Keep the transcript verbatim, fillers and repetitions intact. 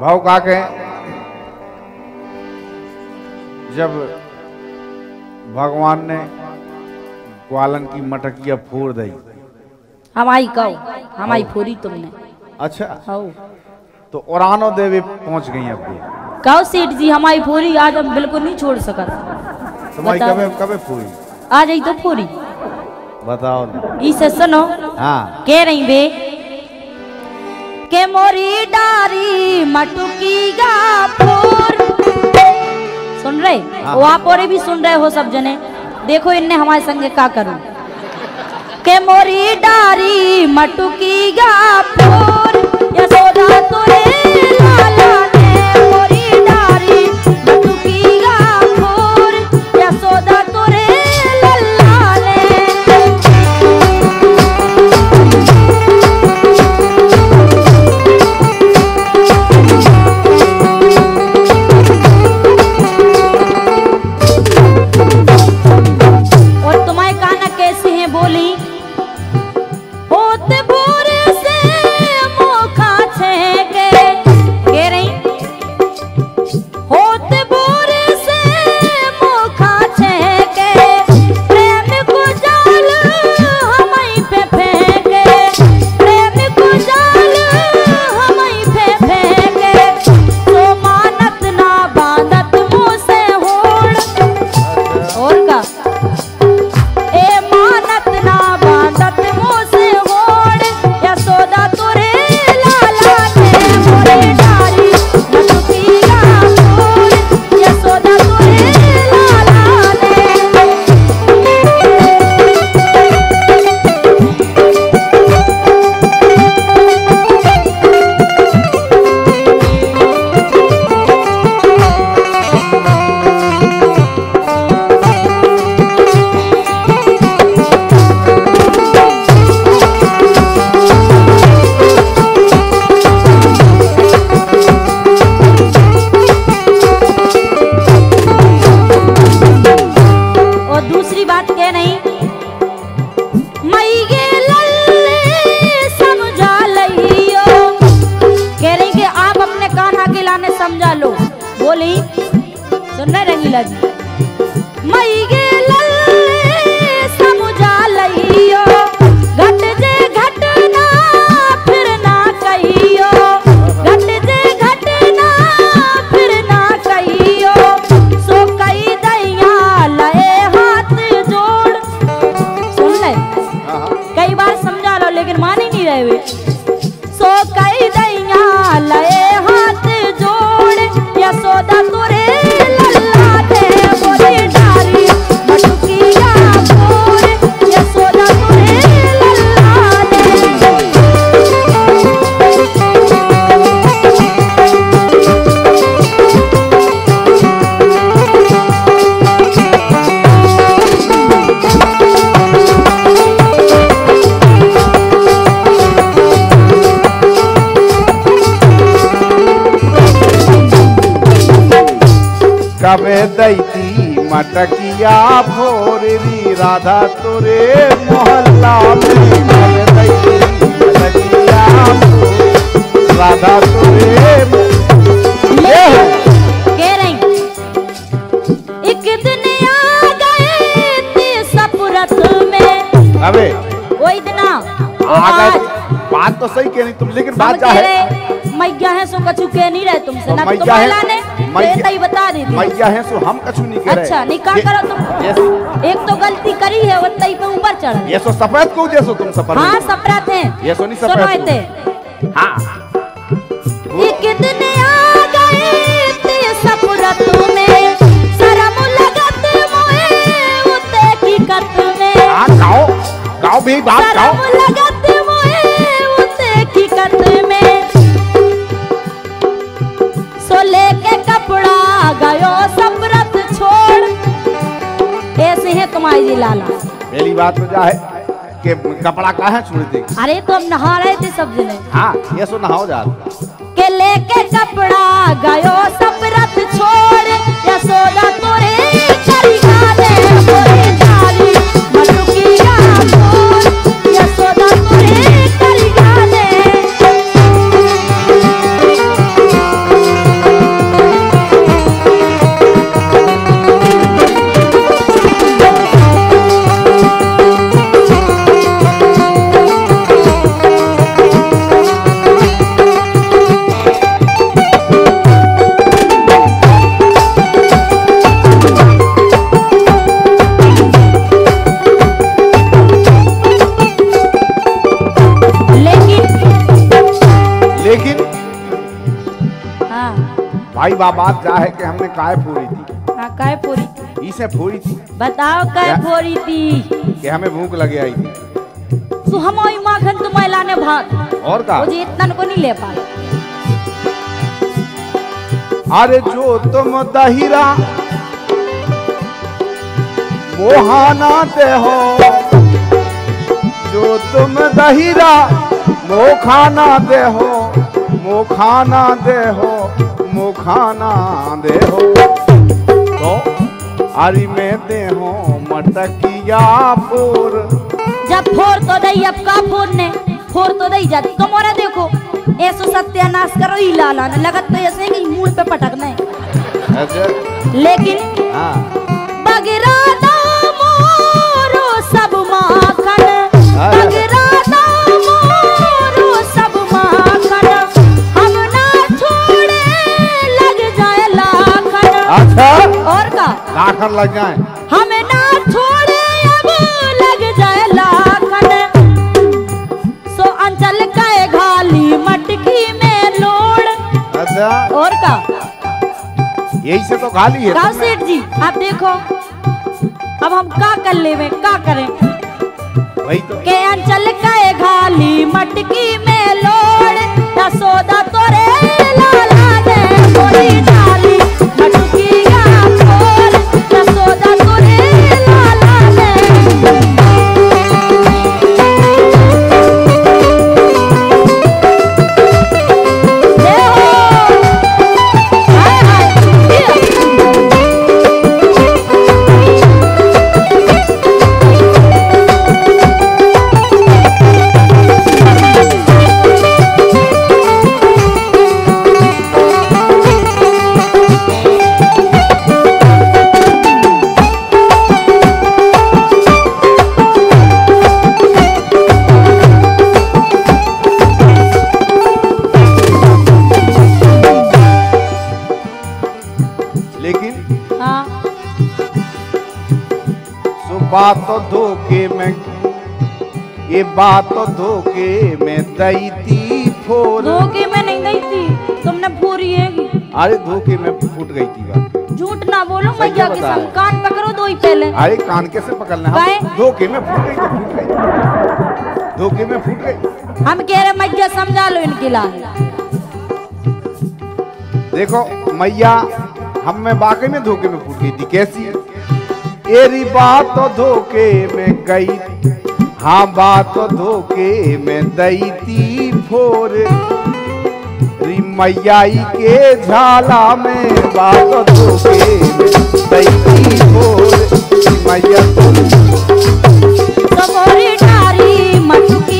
भाव काके जब भगवान ने ग्वालन की मटकिया फोड़ दी, हमारी कहो हमारी फोड़ी तुमने। अच्छा हो तो औरानो देवी पहुंच गई। अब कहो सेठ जी हमारी फोड़ी आज हम बिल्कुल नहीं छोड़ सका। तुम्हारी कबे कबे फोड़ी आज आई तो फोड़ी बताओ ना। सुनो हाँ कह रही बे के मोरी डारी मटुकी का फोर। सुन रहे हाँ। वो आप और भी सुन रहे हो सब जने। देखो इनने हमारे संग क्या करूं। के मोरी डारी मटुकी का फोर यशोदा तुरे लाला ने मोरी डारी मटुकी का फोर यशोदा तुरे लाला ने। और तुम्हारे काना कैसे हैं बोली कबे दैती मटकिया भोरी राधा तोरे मोहल्ला में। कबे दैती मटकिया राधा तोरे कह रही एक दिन आ गए ते सपुरत में। अबे वही दिन आ गए। बात तो सही कह रही तुम लेकिन बात क्या है। मैया है सो कछु कह नहीं रहे तुमसे ना तुम्हारा ने मैया ही बता दी मैया है सो हम कछु नहीं कह रहे। अच्छा निकाल करो तुम एक तो गलती करी है वो तई पे ऊपर चढ़ ये सो सफरत को जैसो तुम सफरत हां सफरत है ये सो नहीं सफरत सुनोते हां ये कितने आ गए ते सफरत में शर्म लगत मोए उते की करत में। हां गाओ गाओ भी बात गाओ शर्म लगत मोए उते की करत में लेके कपड़ा गयो सब्रत छोड़। ऐसे है तुम्हारी जी लाला। पहली बात तो जा है कि कपड़ा कहाँ छोड़ दे। अरे तो हम नहा रहे थे सब जने। हाँ ये सो नहाओ जा के लेके कपड़ा गयो सब्रत छोड़ या सोना तोरे करी गाले तोरे डाली मटुकिया मोर या सोना तोरे करी गाले। भाई बाबात जा है कि हमने काय फोड़ी थी। हाँ काय फोड़ी थी? इसे फोड़ी थी। बताओ काय फोड़ी थी? कि हमें भूख लगे आई थी। सो हम आई माखन तुम्हें लाने भाग। और का? मुझे इतना को नहीं ले पाए। अरे जो तुम दहिरा मोहाना ते हो, जो तुम दहिरा मोखाना दे हो, मोखाना दे हो, मोखाना दे हो। तो आरी में दे हो मटकिया फोर। जब फोर तो दई, अब का फोर ने फोर तो दई जाती। तुम्हारा देखो ऐसो सत्यानाश करो ही लाला ने लगत तो ऐसे कि मूल पे पटकना है। लेकिन हाँ बगरा सब माखन बगरा दा मोरो सब माखन, हम ना छोड़े लग जाए लाखन। अच्छा और का लाखन लग जाए, हम ना छोड़े अब लग जाए लाखन। सो अंचल का घाली मटकी में लोड। अच्छा और का यही से तो घाली है। राव सेठ जी आप देखो अब हम का कर ले में का करें वही तो के अंचल का घाली मटकी में लोड, दसोदा तोरे लाला दे गोरी डाली मटकी का खोल, दसोदा तोरे लाला दे। बात तो धोखे में, ये बात तो धोखे में दई थी फोर। धोखे में नहीं दई थी, तुमने फोरी है। अरे धोखे में फूट गई थी बात। झूठ ना बोलो मैया के साथ, कान पकड़ो दो ही पहले। अरे कान कैसे पकड़ना, धोखे में फूट गई तो फूट गई, धोखे में फूट गई। हम कह रहे मैया समझा लो इनकी लाल। देखो मैया हम में वाकई में धोखे में फूट गई थी। कैसी है? एरी बात तो धोखे में गई, हाँ बात तो धोखे में दई थी फोर। री मैयाई के झाला में बात तो धोखे में दई थी फोर। मैया तो मोरी नारी मटकी